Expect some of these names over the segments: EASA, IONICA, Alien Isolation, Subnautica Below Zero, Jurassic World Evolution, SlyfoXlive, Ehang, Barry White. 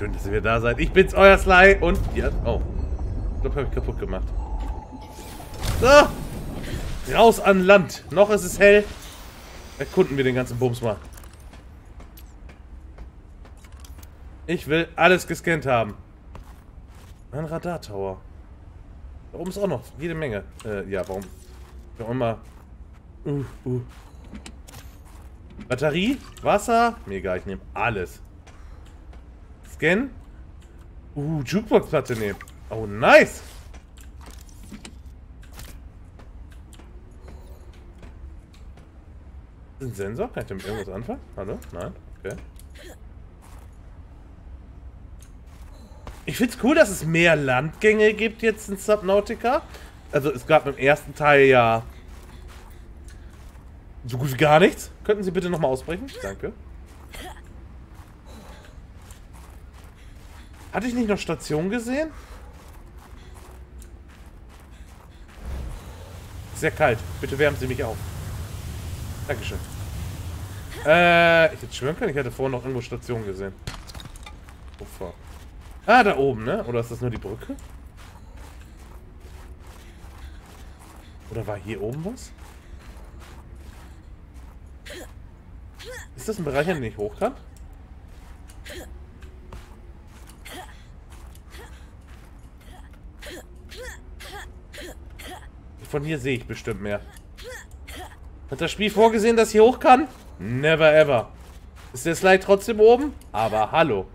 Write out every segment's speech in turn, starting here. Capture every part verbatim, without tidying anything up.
Schön, dass ihr da seid. Ich bin's, euer Sly. Und ja. Oh. Ich glaube, habe ich kaputt gemacht. So. Raus an Land. Noch ist es hell. Erkunden wir den ganzen Bums mal. Ich will alles gescannt haben. Ein Radar-Tower. Da oben ist auch noch jede Menge. Äh, ja, warum? Warum mal. Uh, uh. Batterie, Wasser. Mega, ich nehme alles. Scan. Uh, Jukebox-Platte nehmen. Oh, nice. Das ist ein Sensor. Kann ich damit irgendwas anfangen? Hallo? Nein? Okay. Ich find's cool, dass es mehr Landgänge gibt jetzt in Subnautica. Also es gab im ersten Teil ja so gut wie gar nichts. Könnten Sie bitte nochmal ausbrechen? Danke. Hatte ich nicht noch Station gesehen? Sehr kalt. Bitte wärmen Sie mich auf. Dankeschön. Äh, ich hätte schwören können, ich hätte vorhin noch irgendwo Station gesehen. Ufa. Ah, da oben, ne? Oder ist das nur die Brücke? Oder war hier oben was? Ist das ein Bereich, an den ich hoch kann? Von hier sehe ich bestimmt mehr. Hat das Spiel vorgesehen, dass ich hier hoch kann? Never ever. Ist der Slide trotzdem oben? Aber hallo.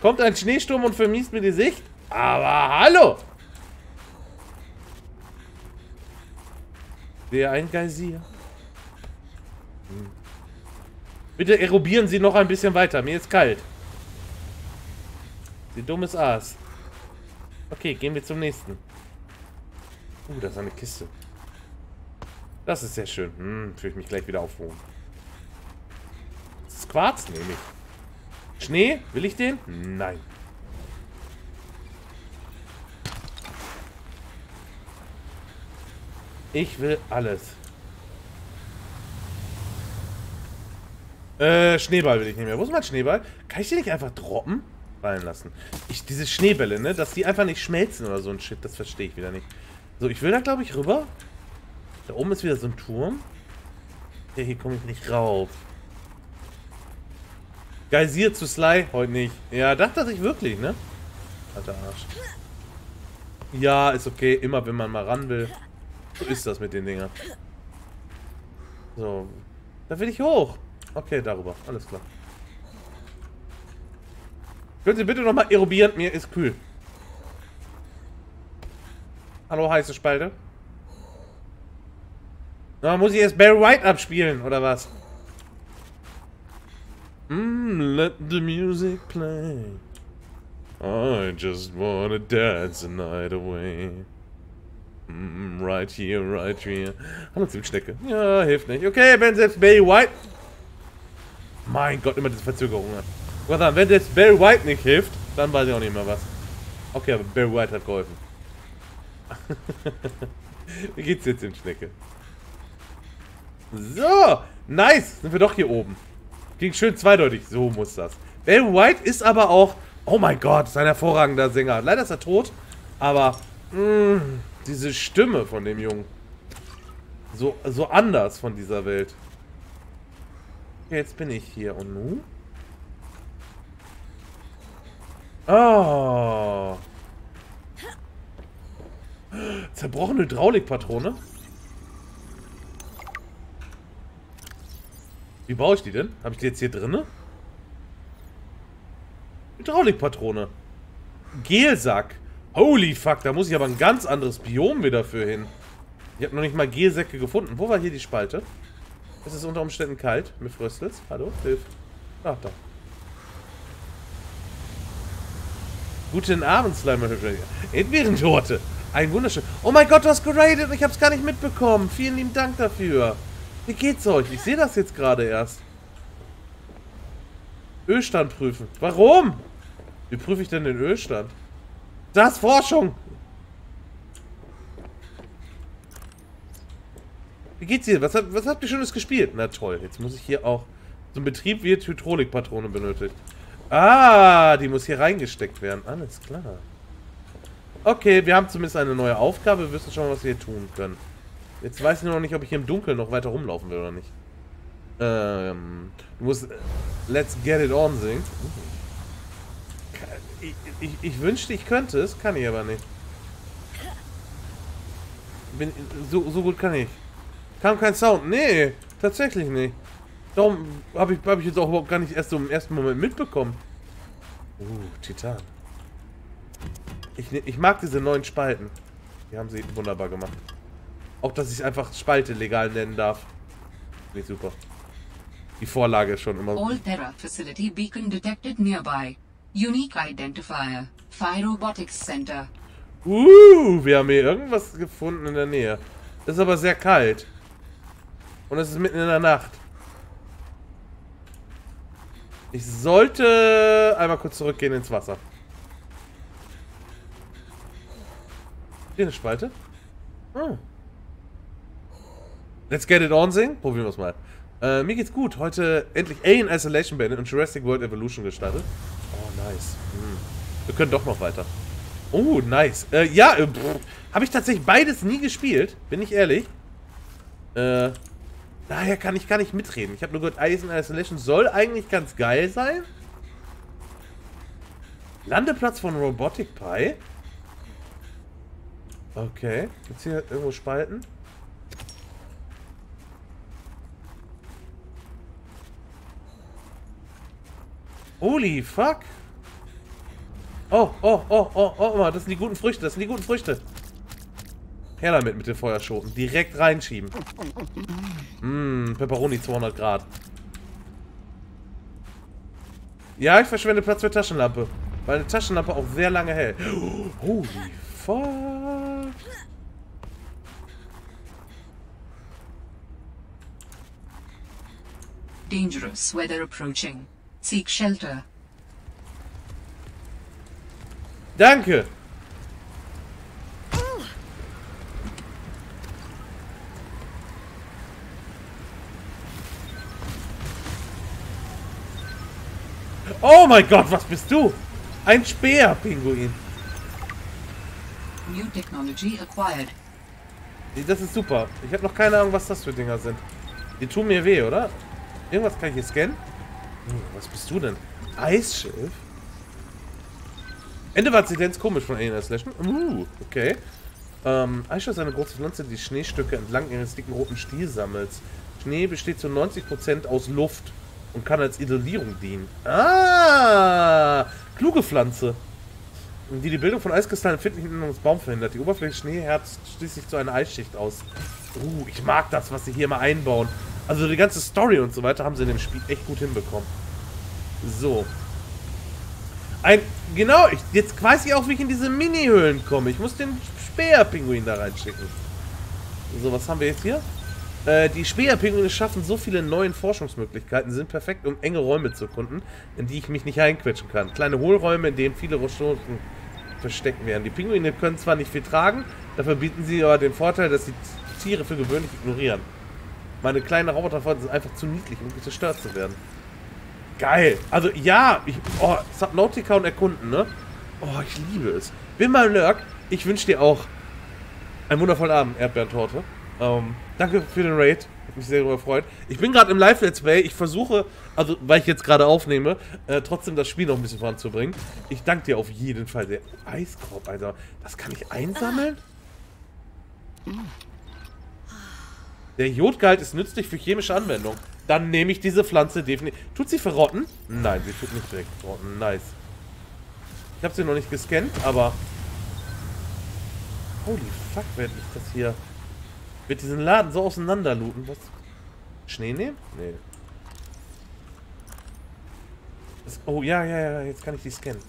Kommt ein Schneesturm und vermiest mir die Sicht? Aber hallo! Der ein Geysir. Hm. Bitte erubieren Sie noch ein bisschen weiter. Mir ist kalt. Sie dummes Aas. Okay, gehen wir zum nächsten. Uh, da ist eine Kiste. Das ist sehr schön. Hm, fühle ich mich gleich wieder aufwogen. Das ist Quarz, nehme ich. Schnee? Will ich den? Nein. Ich will alles. Äh, Schneeball will ich nicht mehr. Wo ist mein Schneeball? Kann ich den nicht einfach droppen? Fallen lassen. Ich, diese Schneebälle, ne? Dass die einfach nicht schmelzen oder so ein Shit. Das verstehe ich wieder nicht. So, ich will da, glaube ich, rüber. Da oben ist wieder so ein Turm. Ja, hier komme ich nicht rauf. Geysir zu Sly, heute nicht. Ja, dachte ich wirklich, ne? Alter Arsch. Ja, ist okay. Immer, wenn man mal ran will. So ist das mit den Dingern. So. Da will ich hoch. Okay, darüber. Alles klar. Können Sie bitte nochmal erubieren? Mir ist kühl. Hallo, heiße Spalte. Na, muss ich jetzt Barry White abspielen, oder was? Mm, let the music play. I just wanna dance the night away. Mm, right here, right here. Hallo Zimtschnecke. Ja, hilft nicht. Okay, wenn selbst Barry White... Mein Gott, immer diese Verzögerung. Wenn selbst Barry White nicht hilft, dann weiß ich auch nicht mehr was. Okay, aber Barry White hat geholfen. Wie geht's jetzt Zimtschnecke? So, nice. Sind wir doch hier oben. Ging schön zweideutig. So muss das. Barry White ist aber auch... Oh mein Gott, ist ein hervorragender Sänger. Leider ist er tot. Aber... Mh, diese Stimme von dem Jungen. So, so anders von dieser Welt. Okay, jetzt bin ich hier. Und nun? Oh. Zerbrochene Hydraulikpatrone. Wie baue ich die denn? Habe ich die jetzt hier drinne? Hydraulikpatrone. Gelsack. Holy fuck, da muss ich aber ein ganz anderes Biom wieder für hin. Ich habe noch nicht mal Gelsäcke gefunden. Wo war hier die Spalte? Es ist unter Umständen kalt. Mir fröstelt's. Hallo? Hilf. Ach, da. Guten Abend, Slimer-Hüpfer. Entbeerentorte. Ein wunderschön. Oh mein Gott, du hast geradet. Ich hab's gar nicht mitbekommen. Vielen lieben Dank dafür. Wie geht's euch? Ich sehe das jetzt gerade erst. Ölstand prüfen. Warum? Wie prüfe ich denn den Ölstand? Das ist Forschung! Wie geht's hier? Was, was habt ihr Schönes gespielt? Na toll, jetzt muss ich hier auch... So ein Betrieb wird Hydraulikpatrone benötigt. Ah, die muss hier reingesteckt werden. Alles klar. Okay, wir haben zumindest eine neue Aufgabe. Wir wissen schon, was wir hier tun können. Jetzt weiß ich nur noch nicht, ob ich hier im Dunkeln noch weiter rumlaufen will oder nicht. Ähm, du musst Let's Get It On singen. Ich, ich, ich wünschte, ich könnte es, kann ich aber nicht. Bin, so, so gut kann ich. Kam kein Sound. Nee, tatsächlich nicht. Darum habe ich, hab ich jetzt auch überhaupt gar nicht erst so im ersten Moment mitbekommen. Uh, Titan. Ich, ich mag diese neuen Spalten. Die haben sie wunderbar gemacht. Auch, dass ich es einfach Spalte legal nennen darf. Nicht super. Die Vorlage ist schon immer... All Terra Facility Beacon detected nearby. Unique Identifier. Fire Robotics Center. Uh, wir haben hier irgendwas gefunden in der Nähe. Ist aber sehr kalt. Und es ist mitten in der Nacht. Ich sollte einmal kurz zurückgehen ins Wasser. Hier eine Spalte. Hm. Let's Get It On singen. Probieren wir es mal. Äh, mir geht's gut. Heute endlich Alien Isolation beendet und Jurassic World Evolution gestartet. Oh, nice. Hm. Wir können doch noch weiter. Oh, nice. Äh, ja, äh, habe ich tatsächlich beides nie gespielt. Bin ich ehrlich. Äh, daher kann ich gar nicht mitreden. Ich habe nur gehört, Alien Isolation soll eigentlich ganz geil sein. Landeplatz von Robotic Pie. Okay. Gibt's hier irgendwo Spalten? Holy fuck! Oh, oh, oh, oh, oh, das sind die guten Früchte, das sind die guten Früchte. Her damit mit den Feuerschoten. Direkt reinschieben. Mmm, Pepperoni zweihundert Grad. Ja, ich verschwende Platz für Taschenlampe. Weil eine Taschenlampe auch sehr lange hält. Holy fuck! Dangerous weather approaching. Seek shelter. Danke. Oh mein Gott, was bist du? Ein Speer-Pinguin. New technology acquired. Das ist super. Ich habe noch keine Ahnung, was das für Dinger sind. Die tun mir weh, oder? Irgendwas kann ich hier scannen? Hm, was bist du denn? Eisschiff? Ende war Zidenz komisch von Alien Isolation. Uh, okay. Ähm, Eisschiff ist eine große Pflanze, die Schneestücke entlang ihres dicken roten Stiels sammelt. Schnee besteht zu neunzig Prozent aus Luft und kann als Isolierung dienen. Ah! Kluge Pflanze, die die Bildung von Eiskristallen empfindlich in unserem Baum verhindert. Die Oberfläche Schnee herzt schließlich zu einer Eisschicht aus. Uh, ich mag das, was sie hier mal einbauen. Also die ganze Story und so weiter haben sie in dem Spiel echt gut hinbekommen. So. Ein, genau, ich, jetzt weiß ich auch, wie ich in diese Mini-Höhlen komme. Ich muss den Speer-Pinguin da reinschicken. So, was haben wir jetzt hier? Äh, die Speer-Pinguine schaffen so viele neue Forschungsmöglichkeiten, sind perfekt, um enge Räume zu erkunden, in die ich mich nicht reinquetschen kann. Kleine Hohlräume, in denen viele Ressourcen versteckt werden. Die Pinguine können zwar nicht viel tragen, dafür bieten sie aber den Vorteil, dass die Tiere für gewöhnlich ignorieren. Meine kleinen Roboterfreunde sind einfach zu niedlich, um zerstört zu werden. Geil. Also ja, ich, oh, Subnautica und Erkunden, ne? Oh, ich liebe es. Bin mal Lurk. Ich wünsche dir auch einen wundervollen Abend, Erdbeertorte. Ähm, danke für den Raid. Hat mich sehr darüber gefreut. Ich bin gerade im Live-Let's Play. Ich versuche, also weil ich jetzt gerade aufnehme, äh, trotzdem das Spiel noch ein bisschen voranzubringen. Ich danke dir auf jeden Fall sehr. Eiskorb, Alter. Das kann ich einsammeln? Mhm. Der Jodgehalt ist nützlich für chemische Anwendung. Dann nehme ich diese Pflanze definitiv. Tut sie verrotten? Nein, sie tut nicht direkt verrotten. Nice. Ich habe sie noch nicht gescannt, aber... Holy fuck, werde ich das hier... Wird diesen Laden so auseinanderlooten. Was? Schnee nehmen? Nee. Das... Oh, ja, ja, ja. Jetzt kann ich die scannen.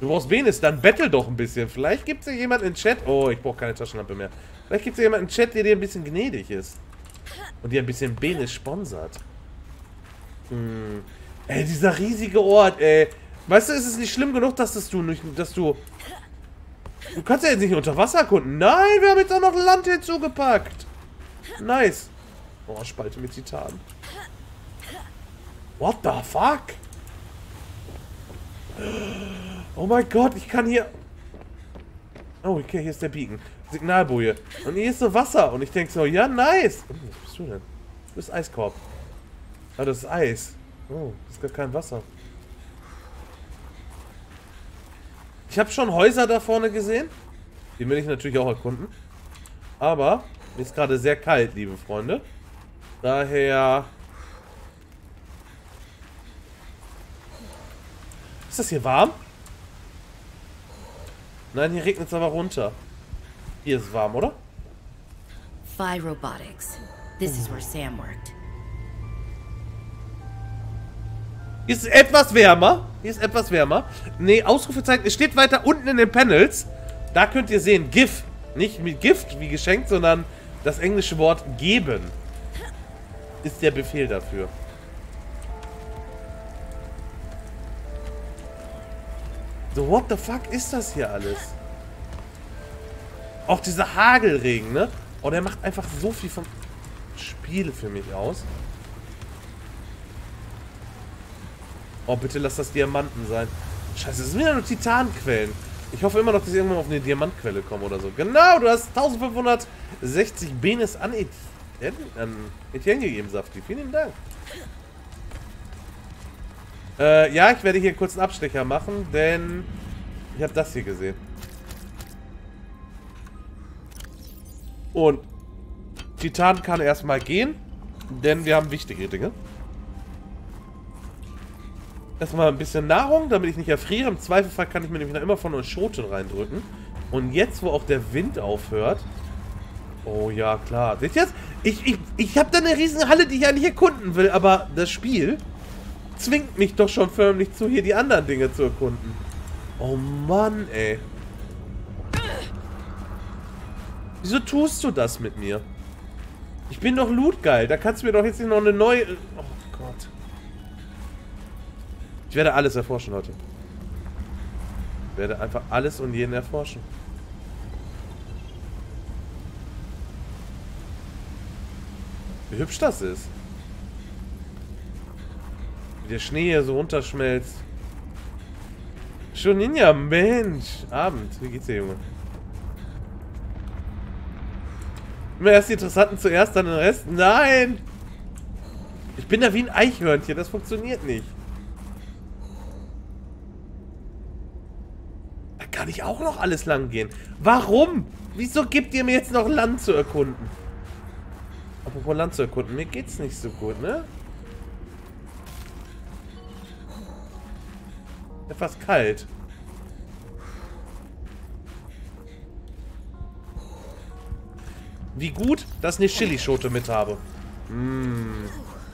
Du brauchst Venus, dann battle doch ein bisschen. Vielleicht gibt es hier jemanden im Chat. Oh, ich brauche keine Taschenlampe mehr. Vielleicht gibt es jemanden im Chat, der dir ein bisschen gnädig ist. Und dir ein bisschen Venus sponsert. Hm. Ey, dieser riesige Ort, ey. Weißt du, ist es nicht schlimm genug, dass das du nicht. Dass du. Du kannst ja jetzt nicht unter Wasser erkunden. Nein, wir haben jetzt auch noch Land hinzugepackt. Nice. Oh, Spalte mit Titan. What the fuck? Oh mein Gott, ich kann hier... Oh, okay, hier ist der Beacon. Signalboje. Und hier ist so Wasser. Und ich denke so, ja, nice. Oh, was bist du denn? Du bist Eiskorb. Ah, das ist Eis. Oh, das ist gar kein Wasser. Ich habe schon Häuser da vorne gesehen. Die will ich natürlich auch erkunden. Aber mir ist gerade sehr kalt, liebe Freunde. Daher... Ist das hier warm? Nein, hier regnet es aber runter. Hier ist es warm, oder? Phi Robotics. This is where Sam worked. Hier ist etwas wärmer. Hier ist etwas wärmer. Ne, Ausrufezeichen. Es steht weiter unten in den Panels. Da könnt ihr sehen, GIF. Nicht mit Gift wie geschenkt, sondern das englische Wort geben. Ist der Befehl dafür. So, what the fuck ist das hier alles? Auch dieser Hagelregen, ne? Oh, der macht einfach so viel vom Spiel für mich aus. Oh, bitte lass das Diamanten sein. Scheiße, das sind wieder nur Titanquellen. Ich hoffe immer noch, dass ich irgendwann auf eine Diamantquelle komme oder so. Genau, du hast eintausendfünfhundertsechzig Benes an Etienne gegeben, Safti. Vielen Dank. Äh, ja, ich werde hier kurz einen Abstecher machen, denn ich habe das hier gesehen. Und Titan kann erstmal gehen, denn wir haben wichtige Dinge. Erstmal ein bisschen Nahrung, damit ich nicht erfriere. Im Zweifelfall kann ich mir nämlich noch immer von einer Schote reindrücken. Und jetzt, wo auch der Wind aufhört... Oh ja, klar. Seht ihr jetzt? Ich, ich, ich habe da eine riesen Halle, die ich eigentlich erkunden will, aber das Spiel zwingt mich doch schon förmlich zu, hier die anderen Dinge zu erkunden. Oh Mann, ey. Wieso tust du das mit mir? Ich bin doch lootgeil. Da kannst du mir doch jetzt nicht noch eine neue... Oh Gott. Ich werde alles erforschen heute. Ich werde einfach alles und jeden erforschen. Wie hübsch das ist. Wie der Schnee hier so runterschmelzt. Schon Ninja, Mensch. Abend. Wie geht's dir, Junge? Immer erst die Interessanten zuerst, dann den Rest. Nein! Ich bin da wie ein Eichhörnchen. Das funktioniert nicht. Kann ich auch noch alles lang gehen? Warum? Wieso gibt ihr mir jetzt noch Land zu erkunden? Apropos Land zu erkunden, mir geht's nicht so gut, ne? Etwas kalt. Wie gut, dass ich eine Chilischote mit habe. Mm.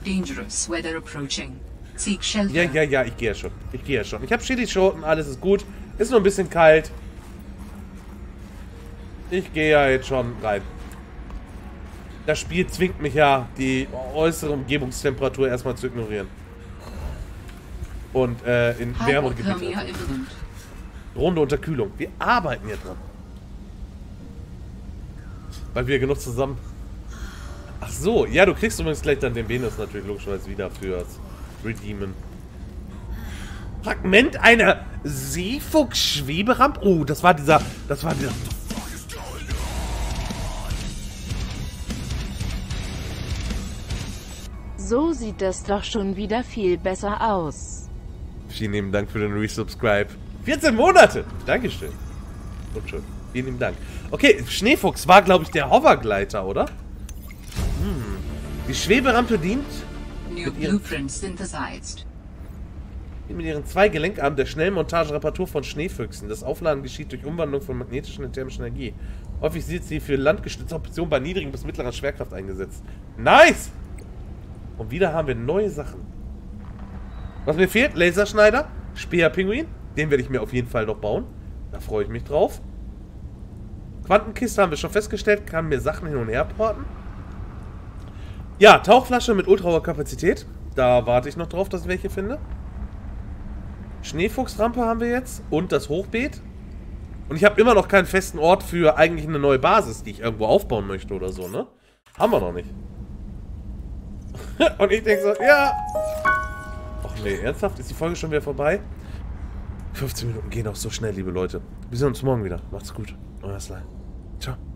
Dangerous weather approaching. Seek shelter. Ja, ja, ja, ich gehe ja schon. Ich gehe ja schon. Ich habe Chilischoten, alles ist gut. Ist nur ein bisschen kalt. Ich gehe ja jetzt schon rein. Das Spiel zwingt mich ja, die äußere Umgebungstemperatur erstmal zu ignorieren. Und äh, in wärmere Gebiete. Runde Unterkühlung. Wir arbeiten hier dran. Weil wir genug zusammen... Ach so. Ja, du kriegst übrigens gleich dann den Venus natürlich logischerweise wieder fürs Redeemen. Fragment einer Seefuchs-Schweberampe. Oh, das war dieser. Das war dieser. So sieht das doch schon wieder viel besser aus. Vielen lieben Dank für den Resubscribe. vierzehn Monate! Dankeschön. Und schön. Vielen lieben Dank. Okay, Schneefuchs war, glaube ich, der Hovergleiter, oder? Hm. Die Schweberampe dient. New Blueprints synthesized. Mit ihren zwei Gelenkarmen der schnellen Montage und Reparatur von Schneefüchsen. Das Aufladen geschieht durch Umwandlung von magnetischer in thermische Energie. Häufig wird sie für landgestützte Optionen bei niedrigen bis mittlerer Schwerkraft eingesetzt. Nice! Und wieder haben wir neue Sachen. Was mir fehlt? Laserschneider, Speerpinguin. Den werde ich mir auf jeden Fall noch bauen. Da freue ich mich drauf. Quantenkiste haben wir schon festgestellt. Kann mir Sachen hin und her porten. Ja, Tauchflasche mit ultra hoher Kapazität. Da warte ich noch drauf, dass ich welche finde. Schneefuchsrampe haben wir jetzt und das Hochbeet. Und ich habe immer noch keinen festen Ort für eigentlich eine neue Basis, die ich irgendwo aufbauen möchte oder so, ne? Haben wir noch nicht. Und ich denke so, ja. Nee, ernsthaft? Ist die Folge schon wieder vorbei? fünfzehn Minuten gehen auch so schnell, liebe Leute. Wir sehen uns morgen wieder. Macht's gut. Euer Sly. Ciao.